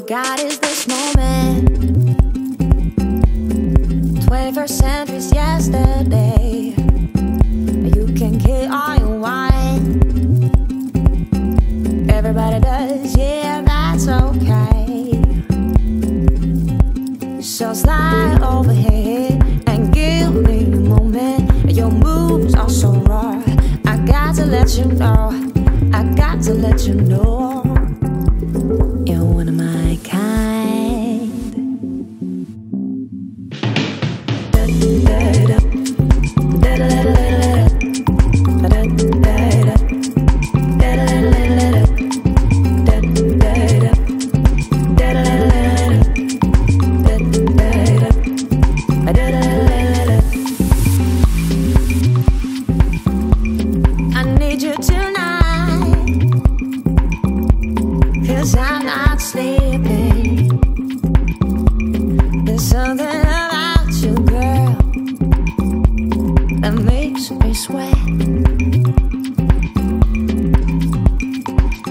you got is this moment. 21st century's yesterday. You can kill all you want. Everybody does, yeah, that's okay. So slide over here and give me a moment. Your moves are so raw. I got to let you know. I got to let you know. You're one of my kind. I need you tonight, 'cause I'm not sleeping. There's something about you, girl, that makes me sweat.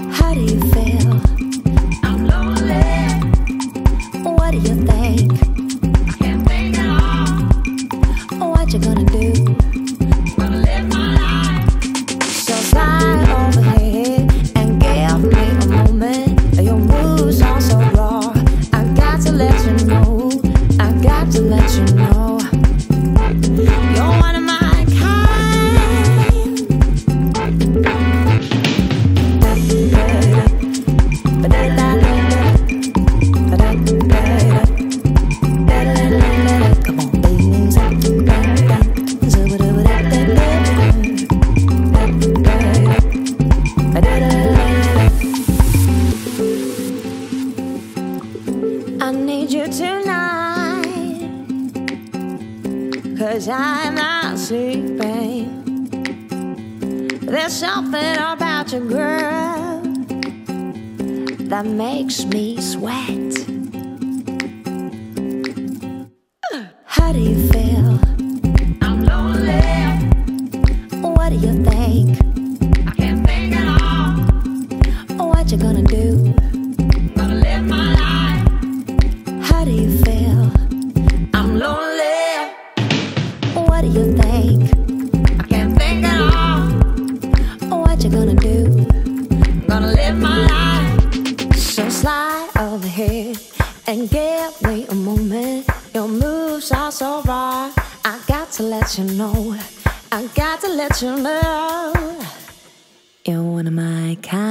How do you feel? I'm lonely. What do you think? I can't think at all. What you gonna do? Gonna live my life. So slide over here and give me a moment. Your moves are so raw. I got to let you know. I got to let you know. You're one of my I need you tonight, 'cause I'm not sleeping. There's something about you, girl, that makes me sweat. How do you feel? I'm lonely. What do you think? I can't think at all. What you gonna do? Gonna live my life. How do you feel? I'm lonely. What do you think? I can't think at all. What you gonna do? Gonna live my life. So slide over here and give me a moment. Your moves are so raw. I got to let you know. I got to let you know. You're one of my kind.